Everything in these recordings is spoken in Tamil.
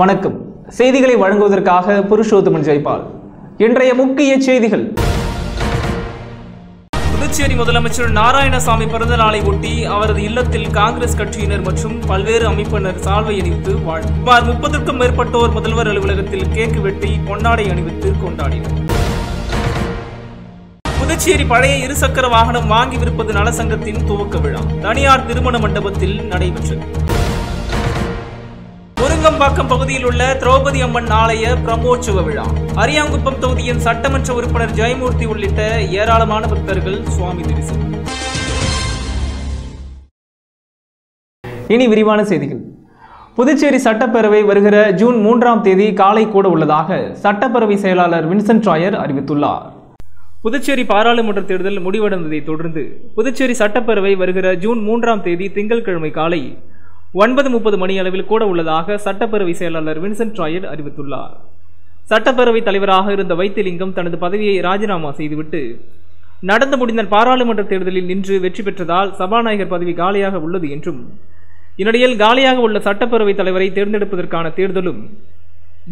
வணக்கம். செய்திகளை வழங்குவதற்காக புருஷோத்தமன் ஜெய்பால். இன்றைய முக்கிய செய்திகள். புதுச்சேரி முதலமைச்சர் நாராயணசாமி பிறந்த நாளை ஒட்டி அவரது இல்லத்தில் காங்கிரஸ் கட்சியினர் மற்றும் பல்வேறு அமைப்பினர் சால்வை அணிவித்து வாழ்த்து. சுமார் 30க்கும் மேற்பட்டோர் முதல்வர் அலுவலகத்தில் கேக்கு வெட்டி பொன்னாடை அணிவித்து கொண்டாடினர். புதுச்சேரி பழைய இருசக்கர வாகனம் வாங்கி விற்பது நலசங்கத்தின் துவக்க விழா தனியார் திருமண மண்டபத்தில் நடைபெற்றது. முருங்கம்பாக்கம் பகுதியில் உள்ள திரௌபதி அம்மன் ஆலய பிரமோற்சவ விழா அரியாங்குப்பம் தொகுதியின் சட்டமன்ற உறுப்பினர் ஜெயமூர்த்தி உள்ளிட்ட ஏராளமான பக்தர்கள் சுவாமி தரிசனம். இனி விரிவான செய்திகள். புதுச்சேரி சட்டப்பேரவை வருகிற ஜூன் 3ஆம் தேதி காலை கூட உள்ளதாக சட்டப்பேரவை செயலாளர் வின்சென்ட் ராயர் அறிவித்துள்ளார். புதுச்சேரி பாராளுமன்ற தேர்தல் முடிவடைந்ததை தொடர்ந்து புதுச்சேரி சட்டப்பேரவை வருகிற ஜூன் 3ஆம் தேதி திங்கட்கிழமை காலை 9:30 மணி அளவில் கூட உள்ளதாக சட்டப்பேரவை செயலாளர் வின்சென்ட் ராயர் அறிவித்துள்ளார். சட்டப்பேரவை தலைவராக இருந்த வைத்திலிங்கம் தனது பதவியை ராஜினாமா செய்துவிட்டு நடந்து முடிந்த பாராளுமன்ற தேர்தலில் நின்று வெற்றி பெற்றதால் சபாநாயகர் பதவி காலியாக உள்ளது என்றும், இந்நிலையில் காலியாக உள்ள சட்டப்பேரவைத் தலைவரை தேர்ந்தெடுப்பதற்கான தேர்தலும்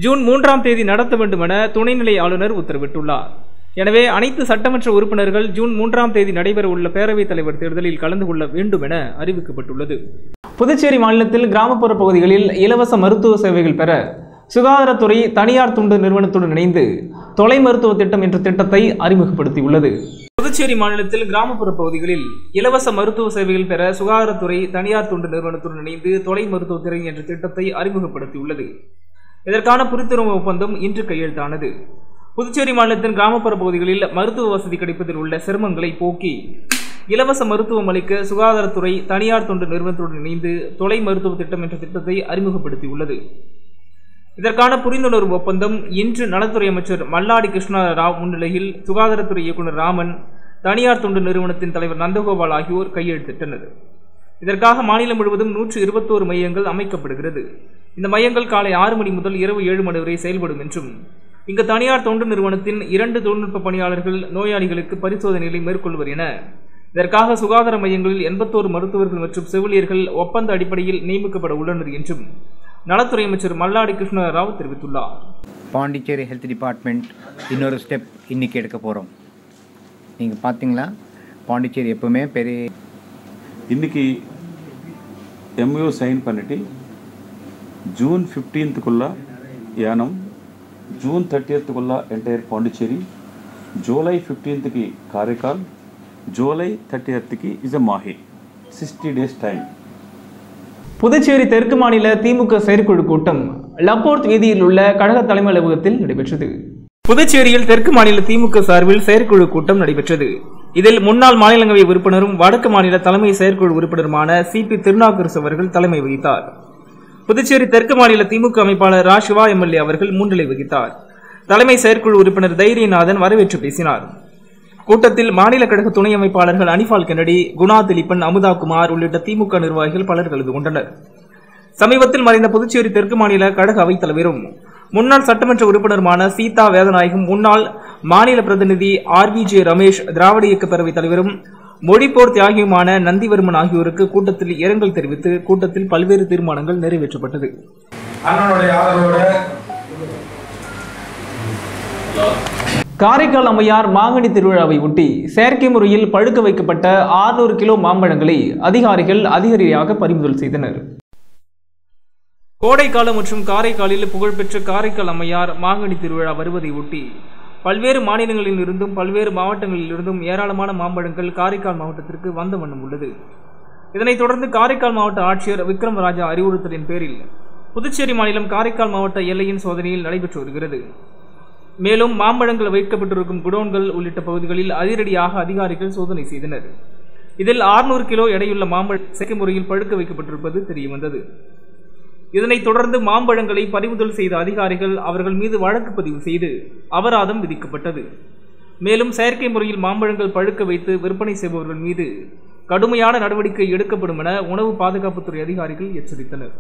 ஜூன் 3ஆம் தேதி நடத்த வேண்டுமென துணைநிலை ஆளுநர் உத்தரவிட்டுள்ளார். எனவே அனைத்து சட்டமன்ற உறுப்பினர்கள் ஜூன் 3ஆம் தேதி நடைபெற உள்ள பேரவைத் தலைவர் தேர்தலில் கலந்து கொள்ள வேண்டும் என அறிவிக்கப்பட்டுள்ளது. புதுச்சேரி மாநிலத்தில் கிராமப்புற பகுதிகளில் இலவச மருத்துவ சேவைகள் பெற சுகாதாரத்துறை தனியார் தொண்டு நிறுவனத்துடன் இணைந்து தொலை மருத்துவ திட்டம் என்ற திட்டத்தை அறிமுகப்படுத்தியுள்ளது. புதுச்சேரி மாநிலத்தில் கிராமப்புற பகுதிகளில் இலவச மருத்துவ சேவைகள் பெற சுகாதாரத்துறை தனியார் தொண்டு நிறுவனத்துடன் இணைந்து தொலை மருத்துவத்துறை என்ற திட்டத்தை அறிமுகப்படுத்தியுள்ளது. இதற்கான புரிந்துணர்வு ஒப்பந்தம் இன்று கையெழுத்தானது. புதுச்சேரி மாநிலத்தின் கிராமப்புற பகுதிகளில் மருத்துவ வசதி கிடைப்பதில் உள்ள சிரமங்களை போக்கி இலவச மருத்துவம் அளிக்க சுகாதாரத்துறை தனியார் தொண்டு நிறுவனத்துடன் இணைந்து தொலை மருத்துவ திட்டம் என்ற திட்டத்தை அறிமுகப்படுத்தியுள்ளது. இதற்கான புரிந்துணர்வு ஒப்பந்தம் இன்று நலத்துறை அமைச்சர் மல்லாடி கிருஷ்ணராவ் முன்னிலையில் சுகாதாரத்துறை இயக்குநர் ராமன், தனியார் தொண்டு நிறுவனத்தின் தலைவர் நந்தகோபால் ஆகியோர் கையெழுத்திட்டனர். இதற்காக மாநிலம் முழுவதும் 121 மையங்கள் அமைக்கப்படுகிறது. இந்த மையங்கள் காலை 6 மணி முதல் இரவு 7 மணி வரை செயல்படும் என்றும், இங்கு தனியார் தொண்டு நிறுவனத்தின் 2 தொழில்நுட்ப பணியாளர்கள் நோயாளிகளுக்கு பரிசோதனைகளை மேற்கொள்வர் என, இதற்காக சுகாதார மையங்களில் 81 மருத்துவர்கள் மற்றும் செவிலியர்கள் ஒப்பந்த அடிப்படையில் நியமிக்கப்பட உள்ளனர் என்றும் நலத்துறை அமைச்சர் மல்லாடி கிருஷ்ணராவ் தெரிவித்துள்ளார். பாண்டிச்சேரி ஹெல்த் டிபார்ட்மெண்ட் இன்னொரு ஸ்டெப் இன்னைக்கு எடுக்க போகிறோம். நீங்கள் பார்த்தீங்களா, பாண்டிச்சேரி எப்பவுமே பெரிய இன்னைக்கு எம்யூ சைன் பண்ணிட்டு ஜூன் 15க்குள்ள Yanam, June 30th entire Pondicherry, July 15th Karaikal, July 30th is a Mahe 60 days time. Puducherry தெற்கு மாநில திமுக செயற்குழு கூட்டம் லப்போர்த் வீதியில் உள்ள கழக தலைமை அலுவலகத்தில் நடைபெற்றது. புதுச்சேரியில் தெற்கு மாநில திமுக சார்பில் செயற்குழு கூட்டம் நடைபெற்றது. இதில் முன்னாள் மாநிலங்களவை உறுப்பினரும் வடக்கு மாநில தலைமை செயற்குழு உறுப்பினருமான CP திருநாவுக்கரசு அவர்கள் தலைமை வகித்தார். புதுச்சேரி தெற்கு மாநில திமுக அமைப்பாளர் ரா சிவா MLA அவர்கள் முன்னிலை வகித்தார். தலைமை செயற்குழு உறுப்பினர் தைரியநாதன் வரவேற்று பேசினார். கூட்டத்தில் மாநில கழக துணை அமைப்பாளர்கள் அனிபால் கென்னடி, குணா திலீபன், அமுதாகுமார் உள்ளிட்ட திமுக நிர்வாகிகள் பலர் கலந்து கொண்டனர். சமீபத்தில் மறைந்த புதுச்சேரி தெற்கு மாநில கழக அவைத் தலைவரும் முன்னாள் சட்டமன்ற உறுப்பினருமான சீதா வேதநாயகம், முன்னாள் மாநில பிரதிநிதி RBJ ரமேஷ், திராவிட இயக்க பேரவைத் தலைவரும் மொழிப்போர் தியாகியுமான நந்திவர்மன் ஆகியோருக்கு கூட்டத்தில் இரங்கல் தெரிவித்து கூட்டத்தில் பல்வேறு தீர்மானங்கள் நிறைவேற்றப்பட்டது. காரைக்கால் அம்மையார் மாங்கனி திருவிழாவை ஒட்டி செயற்கை முறையில் பழுக்க வைக்கப்பட்ட 600 கிலோ மாம்பழங்களை அதிகாரிகள் அதிகரியாக பறிமுதல் செய்தனர். கோடைக்காலம் மற்றும் காரைக்காலில் புகழ்பெற்ற காரைக்கால் அம்மையார் மாங்கனி திருவிழா வருவதை ஒட்டி பல்வேறு மாநிலங்களில் இருந்தும் பல்வேறு மாவட்டங்களில் இருந்தும் ஏராளமான மாம்பழங்கள் காரைக்கால் மாவட்டத்திற்கு வந்த வண்ணம் உள்ளது. இதனைத் தொடர்ந்து காரைக்கால் மாவட்ட ஆட்சியர் விக்ரம் ராஜா அறிவுறுத்தலின் பேரில் புதுச்சேரி மாநிலம் காரைக்கால் மாவட்ட எல்லையின் சோதனையில் நடைபெற்று வருகிறது. மேலும் மாம்பழங்கள் வைக்கப்பட்டிருக்கும் குடோன்கள் உள்ளிட்ட பகுதிகளில் அதிரடியாக அதிகாரிகள் சோதனை செய்தனர். இதில் 600 கிலோ எடையுள்ள மாம்பழம் செயற்கை முறையில் பழுக்க வைக்கப்பட்டிருப்பது தெரியவந்தது. இதனைத் தொடர்ந்து மாம்பழங்களை பறிமுதல் செய்த அதிகாரிகள் அவர்கள் மீது வழக்கு பதிவு செய்து அபராதம் விதிக்கப்பட்டது. மேலும் செயற்கை முறையில் மாம்பழங்கள் பழுக்க வைத்து விற்பனை செய்பவர்கள் மீது கடுமையான நடவடிக்கை எடுக்கப்படும் என உணவு பாதுகாப்புத்துறை அதிகாரிகள் எச்சரித்தனர்.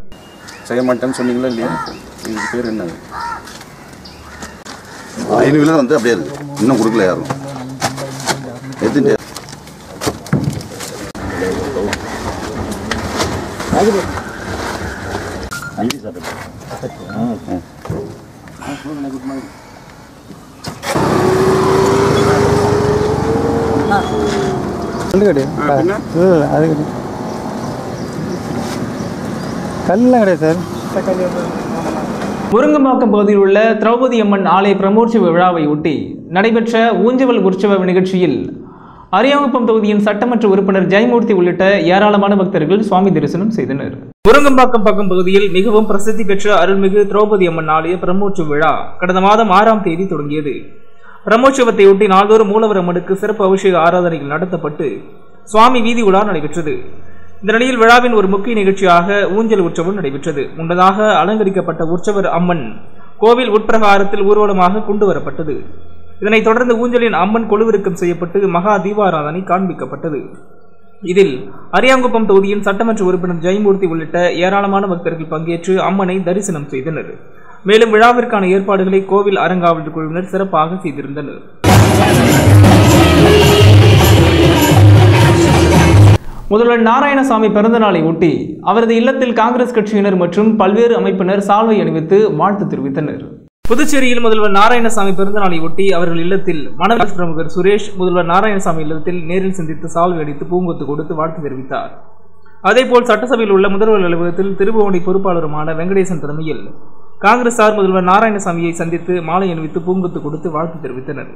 செய்ய மாட்டேன்னு சொன்னீங்களா இல்லையா? பேர் என்ன? 5 கிலோ வந்து அப்படியே இருக்கு, இன்னும் கொடுக்கல யாரும். முருங்கம்பாக்கம் பகுதியில் உள்ள திரௌபதி அம்மன் ஆலய பிரமோற்சவ விழாவை ஒட்டி நடைபெற்ற ஊஞ்சவல் உற்சவ நிகழ்ச்சியில் அரியாங்குப்பம் தொகுதியின் சட்டமன்ற உறுப்பினர் ஜெயமூர்த்தி உள்ளிட்ட ஏராளமான பக்தர்கள் சுவாமி தரிசனம் செய்தனர். முருங்கம்பாக்கம் பக்கம் பகுதியில் மிகவும் பிரசித்தி பெற்ற அருள்மிகு திரௌபதி அம்மன் ஆலய பிரமோற்சவ விழா கடந்த மாதம் 6ஆம் தேதி தொடங்கியது. பிரமோற்சவத்தையொட்டி நாள்தோறும் மூலவர் அம்மனுக்கு சிறப்பு அபிஷேக ஆராதனைகள் நடத்தப்பட்டு சுவாமி வீதி உலா நடைபெற்றது. இந்த நிலையில் விழாவின் ஒரு முக்கிய நிகழ்ச்சியாக ஊஞ்சல் உற்சவம் நடைபெற்றது. முன்னதாக அலங்கரிக்கப்பட்ட உற்சவர் அம்மன் கோவில் உட்பிரகாரத்தில் ஊர்வலமாக கொண்டு வரப்பட்டது. இதனைத் தொடர்ந்து ஊஞ்சலின் அம்மன் கொலுவிருக்கம் செய்யப்பட்டு மகா தீபாராதனை காண்பிக்கப்பட்டது. இதில் அரியாங்குப்பம் தொகுதியின் சட்டமன்ற உறுப்பினர் ஜெயமூர்த்தி உள்ளிட்ட ஏராளமான பக்தர்கள் பங்கேற்று அம்மனை தரிசனம் செய்தனர். மேலும் விழாவிற்கான ஏற்பாடுகளை கோவில் அறங்காவல் குழுவினர் சிறப்பாக செய்திருந்தனர். முதல்வர் நாராயணசாமி பிறந்த நாளை ஒட்டி அவரது இல்லத்தில் காங்கிரஸ் கட்சியினர் மற்றும் பல்வேறு அமைப்பினர் சால்வை அணிவித்து வாழ்த்து தெரிவித்தனர். புதுச்சேரியில் முதல்வர் நாராயணசாமி பிறந்தநாளை ஒட்டி அவர்கள் இல்லத்தில் மனநல பிரமுகர் சுரேஷ் முதல்வர் நாராயணசாமி இல்லத்தில் நேரில் சந்தித்து சால்வை அடித்து பூங்கொத்து கொடுத்து வாழ்த்து தெரிவித்தார். அதேபோல் சட்டசபையில் உள்ள முதல்வர் அலுவலகத்தில் திருபுவனை பொறுப்பாளருமான வெங்கடேசன் தலைமையில் காங்கிரசார் முதல்வர் நாராயணசாமியை சந்தித்து மாலை அணிவித்து பூங்கொத்து கொடுத்து வாழ்த்து தெரிவித்தனர்.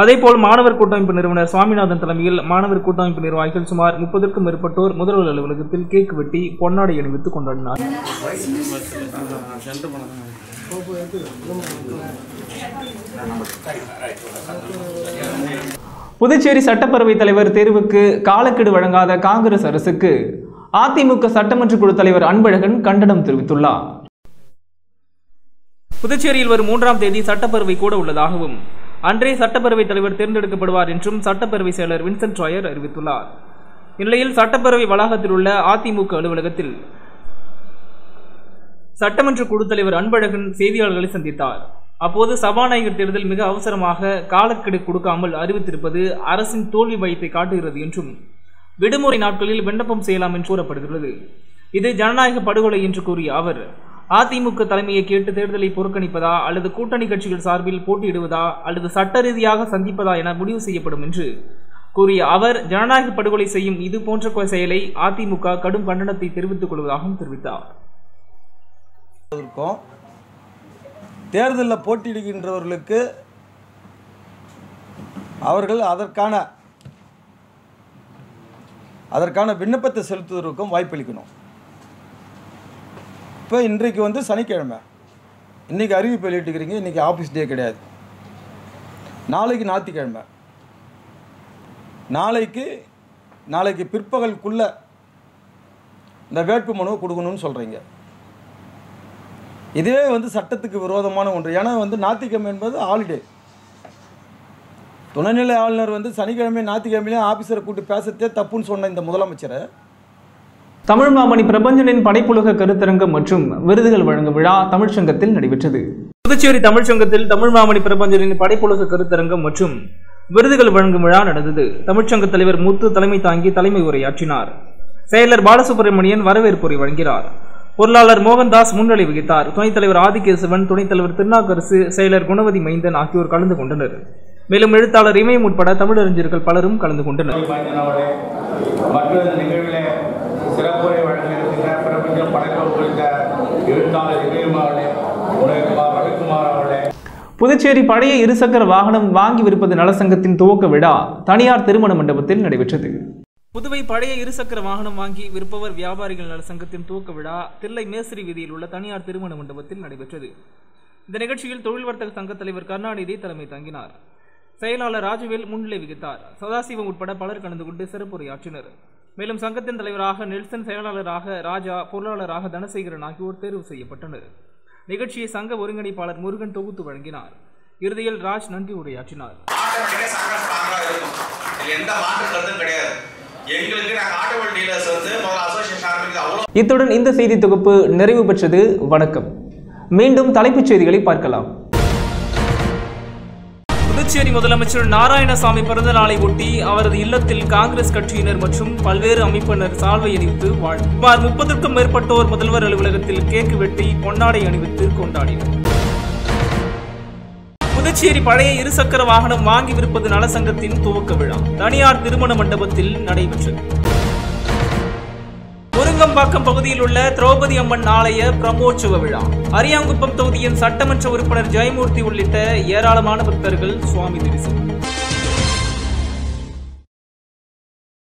அதேபோல் மாணவர் கூட்டமைப்பு நிறுவனர் சுவாமிநாதன் தலைமையில் மாணவர் கூட்டமைப்பு நிர்வாகிகள் சுமார் 30க்கும் மேற்பட்டோர் முதல்வர் அலுவலகத்தில் கேக் வெட்டி பொன்னாடை அணிவித்து கொண்டாடினார். புதுச்சேரி சட்டப்பேரவைத் தலைவர் தேர்வுக்கு காலக்கெடு வழங்காத காங்கிரஸ் அரசுக்கு அதிமுக சட்டமன்ற குழு தலைவர் அன்பழகன் கண்டனம் தெரிவித்துள்ளார். புதுச்சேரியில் வரும் 3ஆம் தேதி சட்டப்பேரவை கூட உள்ளதாகவும் அன்றே சட்டப்பேரவைத் தலைவர் தேர்ந்தெடுக்கப்படுவார் என்றும் சட்டப்பேரவை செயலர் வின்சென்ட் ராயர் அறிவித்துள்ளார். இந்நிலையில் சட்டப்பேரவை வளாகத்தில் உள்ள அதிமுக அலுவலகத்தில் சட்டமன்ற குழு தலைவர் அன்பழகன் செய்தியாளர்களை சந்தித்தார். அப்போது சபாநாயகர் தேர்தல் மிக அவசரமாக காலக்கெடு கொடுக்காமல் அறிவித்திருப்பது அரசின் தோல்வி பயத்தை காட்டுகிறது என்றும் விடுமுறை நாட்களில் விண்ணப்பம் செய்யலாம் என்று கூறப்படுகிறது. இது ஜனநாயக படுகொலை என்று கூறிய அவர் அதிமுக தலைமையை கேட்டு தேர்தலை புறக்கணிப்பதா அல்லது கூட்டணி கட்சிகள் சார்பில் போட்டியிடுவதா அல்லது சட்ட ரீதியாக சந்திப்பதா என முடிவு செய்யப்படும் என்று கூறிய அவர் ஜனநாயக படுகொலை செய்யும் இது போன்ற செயலை அதிமுக கடும் கண்டனத்தை தெரிவித்துக் கொள்வதாகவும் தெரிவித்தார். இருக்கும் தேர்தலில் போட்டியிடுகின்றவர்களுக்கு அவர்கள் அதற்கான விண்ணப்பத்தை செலுத்துவதற்கும் வாய்ப்பளிக்கணும். இப்போ இன்றைக்கு வந்து சனிக்கிழமை, இன்றைக்கி அறிவிப்பு வெளியிட்டுக்கிறீங்க. இன்றைக்கி ஆஃபீஸ் டே கிடையாது. நாளைக்கு ஞாயிற்றுக்கிழமை, நாளைக்கு பிற்பகலுக்குள்ளே இந்த வேட்பு மனுவை கொடுக்கணும்னு சொல்கிறீங்க. இதுவே வந்து சட்டத்துக்கு விரோதமான ஒன்று. ஏன்னா வந்து ஞாயிற்றுக்கிழமை என்பது ஹாலிடே. துணைநிலை ஆளுநர் வந்து சனிக்கிழமை ஞாயிற்றுக்கிழமையிலே ஆஃபீஸரை கூட்டி பேசத்தே தப்புன்னு சொன்ன இந்த முதலமைச்சரை. தமிழ் மாமணி பிரபஞ்சனின் படைப்புலக கருத்தரங்கம் மற்றும் விருதுகள் வழங்கும் விழா தமிழ்ச்சங்கத்தில் நடைபெற்றது. புதுச்சேரி தமிழ்ச்சங்கத்தில் தமிழ் மாமணி பிரபஞ்சனின் படைப்புலக கருத்தரங்கம் மற்றும் விருதுகள் வழங்கும் விழா நடந்தது. தமிழ்ச்சங்க தலைவர் முத்து தலைமை தாங்கி தலைமை உரையாற்றினார். செயலர் பாலசுப்ரமணியன் வரவேற்புரை வழங்கினார். பொருளாளர் மோகன்தாஸ் முன்னிலை வகித்தார். துணைத் தலைவர் ஆதிகேசவன், துணைத் தலைவர் திருநாக்கரசு, செயலர் குணவதி மைந்தன் ஆகியோர் கலந்து கொண்டனர். மேலும் எழுத்தாளர் இமயம் உட்பட தமிழறிஞர்கள் பலரும் கலந்து கொண்டனர். மற்றொரு நிகழ்வில் சிறப்புரை வழங்கிய புதுச்சேரி பழைய இருசக்கர வாகனம் வாங்கி விற்பது நலசங்கத்தின் துவக்க விழா தனியார் திருமண மண்டபத்தில் நடைபெற்றது. புதுவை பழைய இருசக்கர வாகனம் வாங்கி விற்பவர் வியாபாரிகள் நல சங்கத்தின் துவக்க விழா தில்லை மேஸ்திரி வீதியில் உள்ள தனியார் திருமண மண்டபத்தில் நடைபெற்றது. இந்த நிகழ்ச்சியில் தொழில் வர்த்தக சங்க தலைவர் கருணாநிதி தலைமை தாங்கினார். செயலாளர் ராஜவேல் முன்னிலை வகித்தார். சதாசிவம் உட்பட பலர் கலந்து கொண்டு சிறப்புரையாற்றினர். மேலும் சங்கத்தின் தலைவராக நெல்சன், செயலாளராக ராஜா, பொருளாளராக தனசேகரன் ஆகியோர் தேர்வு செய்யப்பட்டனர். நிகழ்ச்சியை சங்க ஒருங்கிணைப்பாளர் முருகன் தொகுத்து வழங்கினார். இறுதியில் ராஜ் நன்றி உரையாற்றினார். இத்துடன் இந்த செய்தி தொகுப்பு நிறைவு பெற்றது. வணக்கம். மீண்டும் தலைப்புச் செய்திகளை பார்க்கலாம். புதுச்சேரி முதலமைச்சர் நாராயணசாமி பிறந்த நாளை ஒட்டி அவரது இல்லத்தில் காங்கிரஸ் கட்சியினர் மற்றும் பல்வேறு அமைப்பினர் சால்வை அணிவித்து வாழ்த்து. சுமார் 30க்கும் மேற்பட்டோர் முதல்வர் அலுவலகத்தில் கேக்கு வெட்டி பொன்னாடை அணிவித்து கொண்டாடினர். புதுச்சேரி பழைய இருசக்கர வாகனம் வாங்கி விற்பது நல சங்கத்தின் துவக்க விழா தனியார் திருமண மண்டபத்தில் நடைபெற்றது. முருங்கம்பாக்கம் பகுதியில் உள்ள திரௌபதி அம்மன் ஆலய பிரமோற்சவ விழா அரியாங்குப்பம் தொகுதியின் சட்டமன்ற உறுப்பினர் ஜெயமூர்த்தி உள்ளிட்ட ஏராளமான பக்தர்கள் சுவாமி தரிசனம்.